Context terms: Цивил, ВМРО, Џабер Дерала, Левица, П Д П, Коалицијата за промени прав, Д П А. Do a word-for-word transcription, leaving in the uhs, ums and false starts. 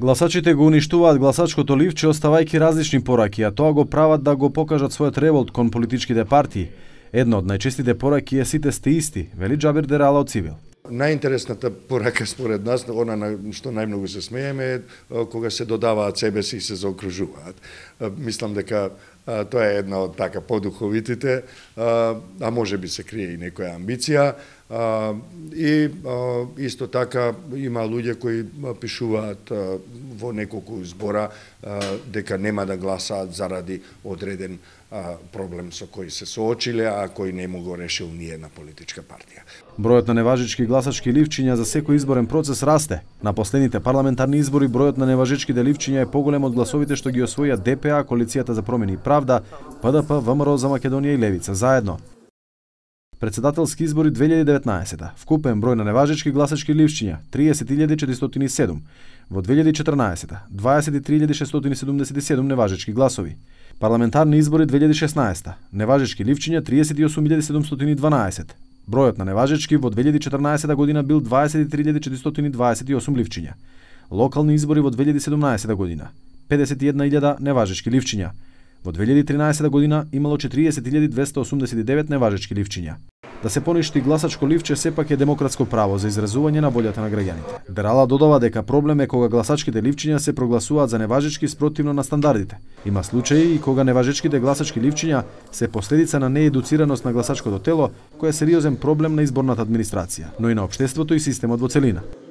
Гласачите го уништуваат гласачкото ливче, оставајќи различни пораки, а тоа го прават да го покажат својот револт кон политичките партии. Една од најчестите пораки е сите сте исти, вели Џабер Дерала од Цивил. Најинтересната порака според нас, она на што најмногу се смееме, кога се додаваат себе си и се заокружуваат. Мислам дека тоа е една од така подуховитите, а може би се крие и некоја амбиција. И исто така има луѓе кои пишуваат во неколку збора дека нема да гласаат заради одреден проблем со кој се соочиле, а кој не му го решил ни една политичка партија. Бројот на неважички гласачки ливчиња за секој изборен процес расте. На последните парламентарни избори бројот на неважичките ливчиња е поголем од гласовите што ги освоја Д П А, Коалицијата за промени прав, П Д П, ВМРО за Македонија и Левица заедно. Председателски избори две илјади и деветнаесета. Вкупен број на неважечки гласачки ливчиња тридесет илјади четиристотини и седум. Во две илјади и четрнаесета дваесет и три илјади шестстотини и седумдесет и седум неважечки гласови. Парламентарни избори две илјади и шеснаесета. Неважечки ливчиња триесет и осум илјади седумстотини и дванаесет. Бројот на неважечки во две илјади и четрнаесета година бил дваесет и три илјади четиристотини и дваесет и осум ливчиња. Локални избори во две илјади и седумнаесета година педесет и една илјада неважечки ливчиња. Во две илјади и тринаесета година имало четириесет илјади двестоосумдесет и девет неважечки ливчиња. Да се поништи гласачко ливче сепак е демократско право за изразување на волјата на граѓаните. Дерала додава дека проблем е кога гласачките ливчиња се прогласуваат за неважечки спротивно на стандардите. Има случаи и кога неважечките гласачки ливчиња се последица на неедуцираност на гласачкото тело, кој е сериозен проблем на изборната администрација, но и на општеството и системот во целина.